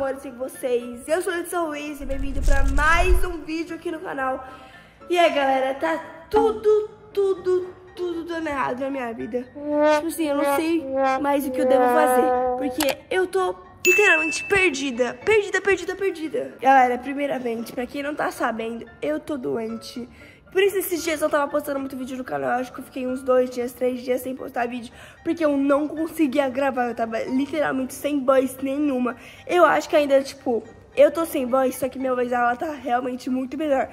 amores, com vocês. Eu sou a Letícia Ruiz e bem-vindo para mais um vídeo aqui no canal. E aí, galera, tá tudo dando errado na minha vida. Tipo assim, eu não sei mais o que eu devo fazer, porque eu tô literalmente perdida. Galera, primeiramente, pra quem não tá sabendo, eu tô doente. Por isso esses dias eu não tava postando muito vídeo no canal. Eu acho que eu fiquei uns 2 dias, 3 dias sem postar vídeo, porque eu não conseguia gravar. Eu tava literalmente sem voz nenhuma. Eu acho que ainda, tipo, eu tô sem voz, só que minha voz, ela tá realmente muito melhor.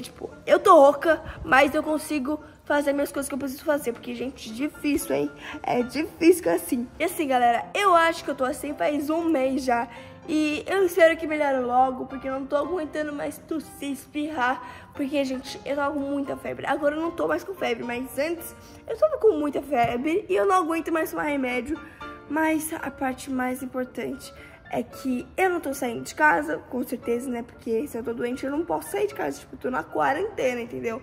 Tipo, eu tô rouca, mas eu consigo fazer minhas coisas que eu preciso fazer, porque, gente, difícil, hein? É difícil assim. E assim, galera, eu acho que eu tô assim faz um mês já. E eu espero que melhore logo, porque eu não tô aguentando mais tossir, espirrar, porque, gente, eu tava com muita febre. Agora eu não tô mais com febre, mas antes eu tava com muita febre e eu não aguento mais tomar remédio. Mas a parte mais importante é que eu não tô saindo de casa, com certeza, né? Porque se eu tô doente, eu não posso sair de casa, tipo, eu tô na quarentena, entendeu?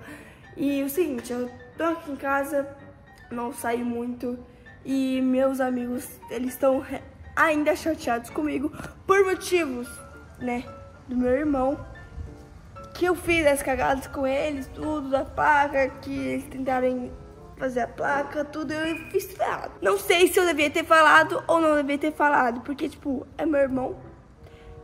E o seguinte, eu tô aqui em casa, não saio muito, e meus amigos, eles estão ainda chateados comigo por motivos, né, do meu irmão, que eu fiz as cagadas com eles, tudo, da placa, que eles tentaram fazer a placa, tudo, eu fiz errado. Não sei se eu devia ter falado ou não devia ter falado, porque, tipo, é meu irmão,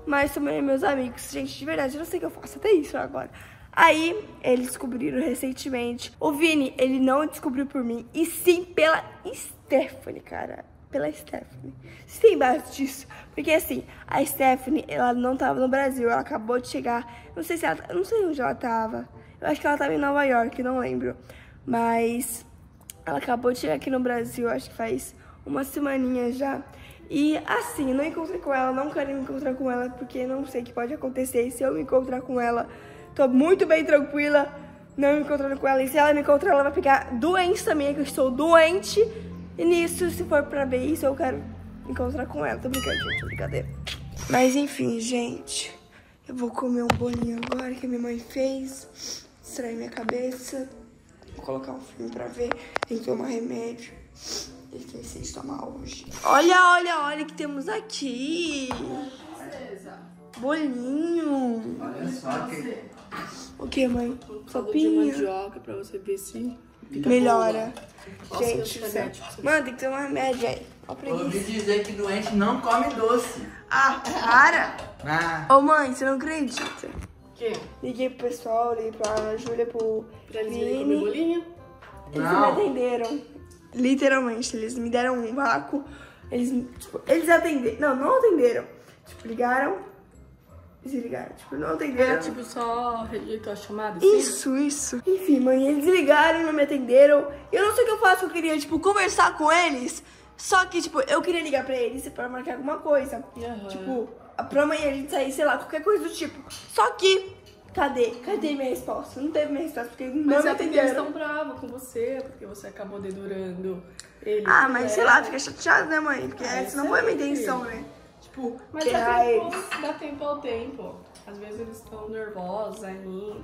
mas também é meus amigos. Gente, de verdade, eu não sei o que eu faço até isso agora. Aí, eles descobriram recentemente. O Vini, ele não descobriu por mim, e sim pela Stephanie, cara. Pela Stephanie. Vocês têm base disso? Porque assim, a Stephanie, ela não tava no Brasil, ela acabou de chegar. Não sei se ela, eu não sei onde ela tava. Eu acho que ela tava em Nova York, não lembro. Mas ela acabou de chegar aqui no Brasil, acho que faz uma semaninha já. E assim, não encontrei com ela, não quero me encontrar com ela, porque não sei o que pode acontecer. E se eu me encontrar com ela, tô muito bem tranquila não me encontrando com ela. E se ela me encontrar, ela vai pegar doença minha, que eu estou doente. E nisso, se for pra ver isso, eu quero encontrar com ela. Tô brincando, gente, brincadeira. Mas enfim, gente, eu vou comer um bolinho agora que a minha mãe fez. Distrair minha cabeça. Vou colocar um filme pra ver. Tem que tomar remédio. Eu esqueci de tomar hoje. Olha o que temos aqui. Bolinho. Olha só que... O que, mãe? Sopinha? De mandioca pra você ver se... Melhora. Gente, mano, tem que tomar remédio aí. Eu ouvi dizer que doente não come doce. Ah, para! Ô, mãe, você não acredita? O quê? Liguei pro pessoal, liguei pra Ana Júlia, pro Vini. Eles me atenderam. Literalmente, eles me deram um vácuo. Eles atenderam. Não atenderam. Tipo, ligaram. Desligaram, tipo, não atenderam. Era tipo só rejeitou a chamada? Assim? Isso. Enfim, mãe, eles ligaram, não me atenderam. Eu não sei o que eu faço, eu queria, tipo, conversar com eles. Só que, tipo, eu queria ligar pra eles pra marcar alguma coisa. Uhum. Tipo, pra amanhã a gente sair, sei lá, qualquer coisa do tipo. Só que, cadê minha resposta? Não teve minha resposta, porque não me atenderam. Mas eles estão bravos com você, porque você acabou dedurando eles. Ah, mas sei lá, fica chateado, né, mãe? Porque essa não foi a minha intenção, né? Tipo, mas dá tempo ao tempo. Às vezes eles estão nervosos ainda.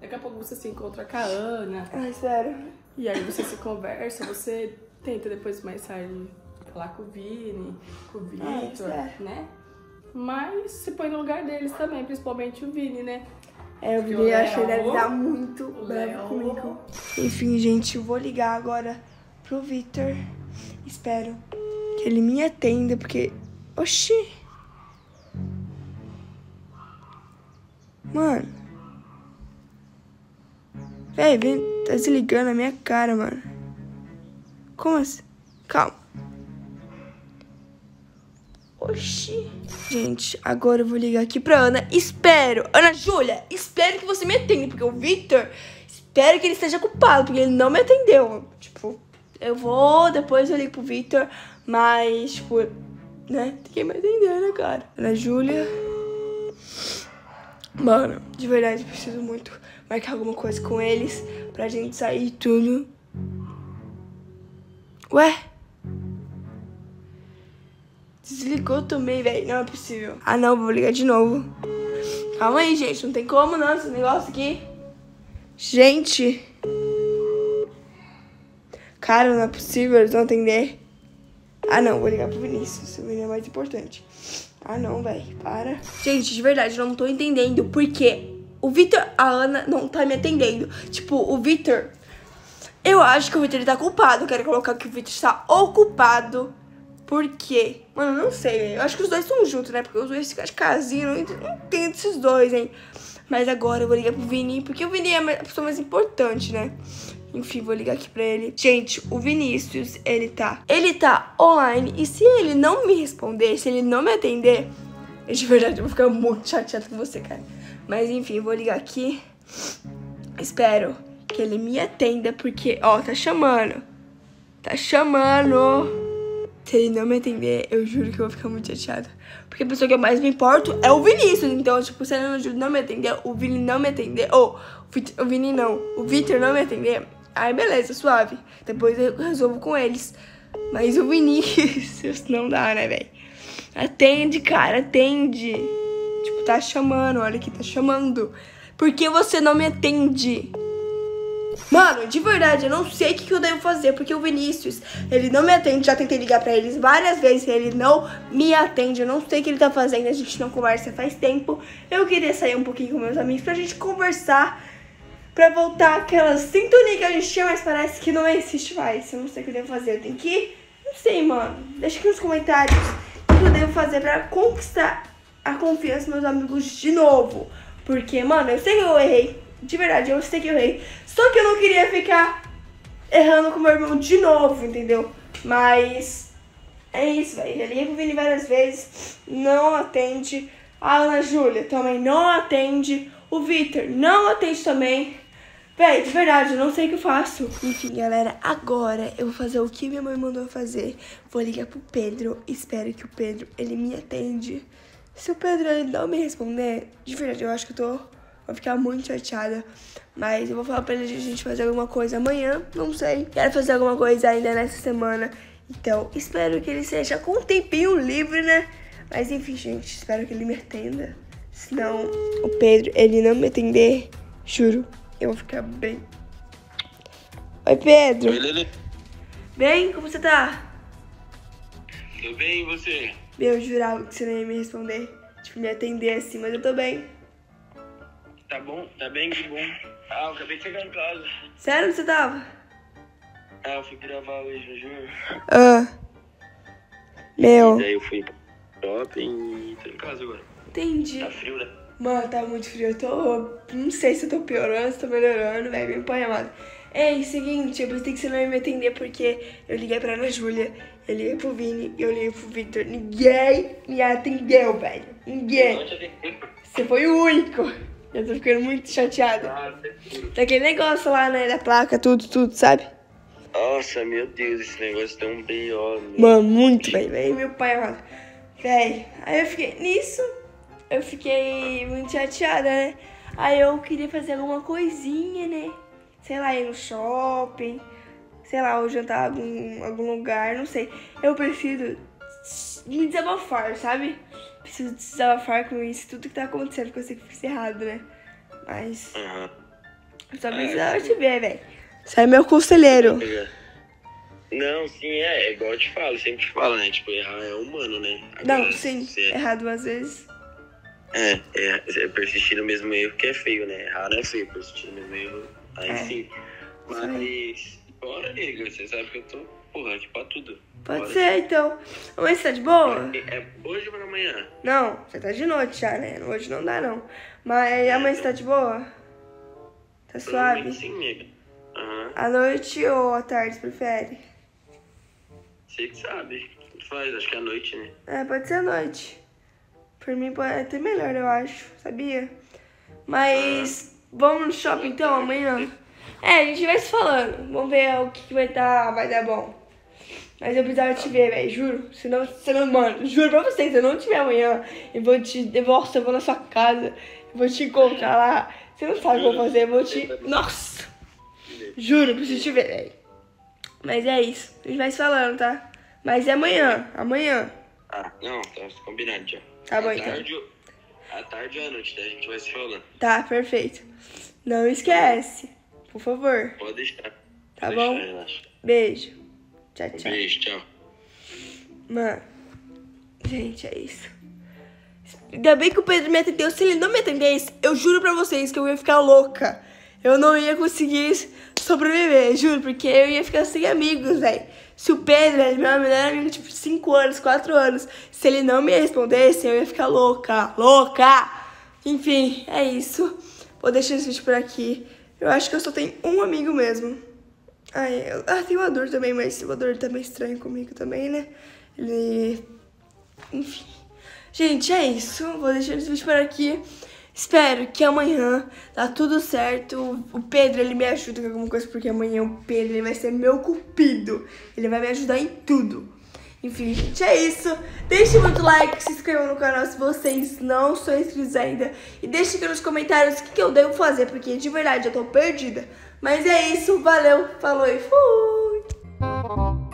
Daqui a pouco você se encontra com a Ana. Ai, sério. E aí você se conversa, você tenta depois mais tarde falar com o Vini, com o Victor, né? Mas se põe no lugar deles também, principalmente o Vini, né? É, o Vini, acho que ele deve estar muito bravo comigo. Enfim, gente, eu vou ligar agora pro Victor. Espero que ele me atenda, porque... Oxi. Mano. Véi, tá desligando a minha cara, mano. Como assim? Calma. Oxi. Gente, agora eu vou ligar aqui pra Ana. Ana Júlia, espero que você me atenda, porque o Victor, espero que ele esteja culpado, porque ele não me atendeu. Tipo, depois eu ligo pro Victor, mas, tipo... Né? Tem que me atender, né, cara? Ana Júlia. Mano, de verdade, preciso muito marcar alguma coisa com eles pra gente sair tudo. Ué? Desligou também, velho. Não é possível. Ah, não, vou ligar de novo. Calma aí, gente. Não tem como, não, esse negócio aqui. Gente. Cara, não é possível eles não atender. Ah, não, vou ligar pro Vinicius, o Vini é mais importante. Ah, não, velho, para. Gente, de verdade, eu não tô entendendo porque o Victor, a Ana, não tá me atendendo. Tipo, o Victor... Eu acho que o Victor tá culpado. Eu quero colocar que o Victor está ocupado. Por quê? Mano, eu não sei, velho. Eu acho que os dois estão juntos, né? Porque os dois ficam de casinha. Eu não entendo esses dois, hein? Mas agora eu vou ligar pro Vini, porque o Vini é a pessoa mais importante, né? Enfim, vou ligar aqui pra ele. Gente, o Vinícius, ele tá online. E se ele não me responder, se ele não me atender, de verdade, eu vou ficar muito chateada com você, cara. Mas enfim, eu vou ligar aqui. Espero que ele me atenda, porque, ó, tá chamando. Tá chamando. Se ele não me atender, eu juro que eu vou ficar muito chateada. Porque a pessoa que eu mais me importo é o Vinícius. Então, tipo, se ele não me atender, o Vini não me atender, ou o Vini não, o Victor não me atender, aí beleza, suave. Depois eu resolvo com eles. Mas o Vinícius não dá, né, velho? Atende, cara, atende. Tipo, tá chamando, olha aqui, tá chamando. Por que você não me atende? Mano, de verdade, eu não sei o que eu devo fazer, porque o Vinícius, ele não me atende, já tentei ligar pra eles várias vezes, ele não me atende, eu não sei o que ele tá fazendo, a gente não conversa faz tempo. Eu queria sair um pouquinho com meus amigos pra gente conversar, pra voltar aquela sintonia que a gente tinha, mas parece que não existe mais. Eu não sei o que eu devo fazer, eu tenho que ir? Não sei, mano. Deixa aqui nos comentários o que eu devo fazer pra conquistar a confiança dos meus amigos de novo, porque, mano, eu sei que eu errei. De verdade, eu sei que eu errei. Só que eu não queria ficar errando com meu irmão de novo, entendeu? Mas é isso, velho. Já liguei pro Vini várias vezes, não atende. A Ana Júlia também não atende. O Victor não atende também. Véi, de verdade, eu não sei o que eu faço. Enfim, galera, agora eu vou fazer o que minha mãe mandou fazer. Vou ligar pro Pedro. Espero que o Pedro, ele me atende. Se o Pedro ele não me responder, de verdade, eu acho que eu tô... Vou ficar muito chateada, mas eu vou falar pra ele a gente fazer alguma coisa amanhã, não sei. Quero fazer alguma coisa ainda nessa semana, então espero que ele seja com um tempinho livre, né? Mas enfim, gente, espero que ele me atenda. Se não, o Pedro, ele não me atender, juro, eu vou ficar bem. Oi, Pedro. Oi, Lelê. Bem, como você tá? Tô bem, e você? Meu, eu jurava que você não ia me responder, tipo, me atender assim, mas eu tô bem. Tá bom, tá bem, que bom. Ah, eu acabei de chegar em casa. Sério que você tava? Ah, eu fui gravar hoje, eu juro. Ah. Meu. E daí eu fui pro shopping e tô em casa agora. Entendi. Tá frio, né? Mano, tá muito frio. Eu tô... Não sei se eu tô piorando, se tô melhorando, velho. Me põe, amado. Ei, seguinte, eu pensei que você não ia me atender porque eu liguei pra Ana Júlia, eu liguei pro Vini, eu liguei pro Victor. Ninguém me atendeu, velho. Ninguém. Eu não te atendi. Você foi o único. Eu tô ficando muito chateada. Daquele negócio lá, né? Da placa, tudo, sabe? Nossa, meu Deus, esse negócio tem um B.O. Mano, muito bem, velho. Meu pai amado. Velho, aí eu fiquei... Nisso, eu fiquei muito chateada, né? Aí eu queria fazer alguma coisinha, né? Sei lá, ir no shopping. Sei lá, ou jantar em algum lugar, não sei. Eu prefiro me desabafar, sabe? Preciso desabafar com isso, tudo que tá acontecendo, que eu sei que fiz errado, né? Mas... Uhum. Eu só precisava te ver, velho. Você é meu conselheiro. Não, sim, é igual eu te falo, sempre te falo, né? Tipo, errar é humano, né? Agora, não, sim, você... errar duas vezes. É persistir no mesmo erro que é feio, né? Errar não é feio, persistir no mesmo erro, aí sim. Mas, bora, nega, você sabe que eu tô, porra, aqui pra tudo. Pode ser, então. Mas você tá de boa? É hoje ou amanhã? Não, você tá de noite já, né? Hoje não dá, não. Mas amanhã você tá de boa? Tá suave? Sim, nega. Uhum. À noite ou à tarde, você prefere? Você que sabe. Tu faz, acho que é à noite, né? É, pode ser à noite. Por mim pode até melhor, eu acho. Sabia? Mas vamos no shopping, então, amanhã? É, a gente vai se falando. Vamos ver o que vai dar bom. Mas eu precisava te ver, velho, juro. Senão, mano, juro pra vocês, se eu não te ver amanhã, eu vou te... Nossa, eu vou na sua casa, eu vou te encontrar lá. Você não sabe o que eu vou fazer, eu vou te... Nossa! Juro, preciso te ver, velho. Mas é isso, a gente vai se falando, tá? Mas é amanhã. Ah, não, tá combinado já. Tá bom, então. À tarde ou à noite, daí a gente vai se falando. Tá, perfeito. Não esquece, por favor. Pode deixar. Tá bom? Beijo. Tchau, tchau. Beijo, tchau. Mano, gente, é isso. Ainda bem que o Pedro me atendeu. Se ele não me atendesse, eu juro pra vocês que eu ia ficar louca. Eu não ia conseguir sobreviver, juro. Porque eu ia ficar sem amigos, velho. Se o Pedro é meu melhor amigo, tipo, 5 anos, 4 anos. Se ele não me respondesse, eu ia ficar louca. Louca! Enfim, é isso. Vou deixar esse vídeo por aqui. Eu acho que eu só tenho um amigo mesmo. Ai, tem o Ador também, mas o Ador tá meio estranho comigo também, né? Ele... Enfim. Gente, é isso. Vou deixar esse vídeo por aqui. Espero que amanhã tá tudo certo. O Pedro, ele me ajuda com alguma coisa, porque amanhã o Pedro, ele vai ser meu cupido. Ele vai me ajudar em tudo. Enfim, gente, é isso. Deixe muito like, se inscrevam no canal se vocês não são inscritos ainda. E deixe aqui nos comentários o que eu devo fazer, porque de verdade eu tô perdida. Mas é isso, valeu, falou e fui!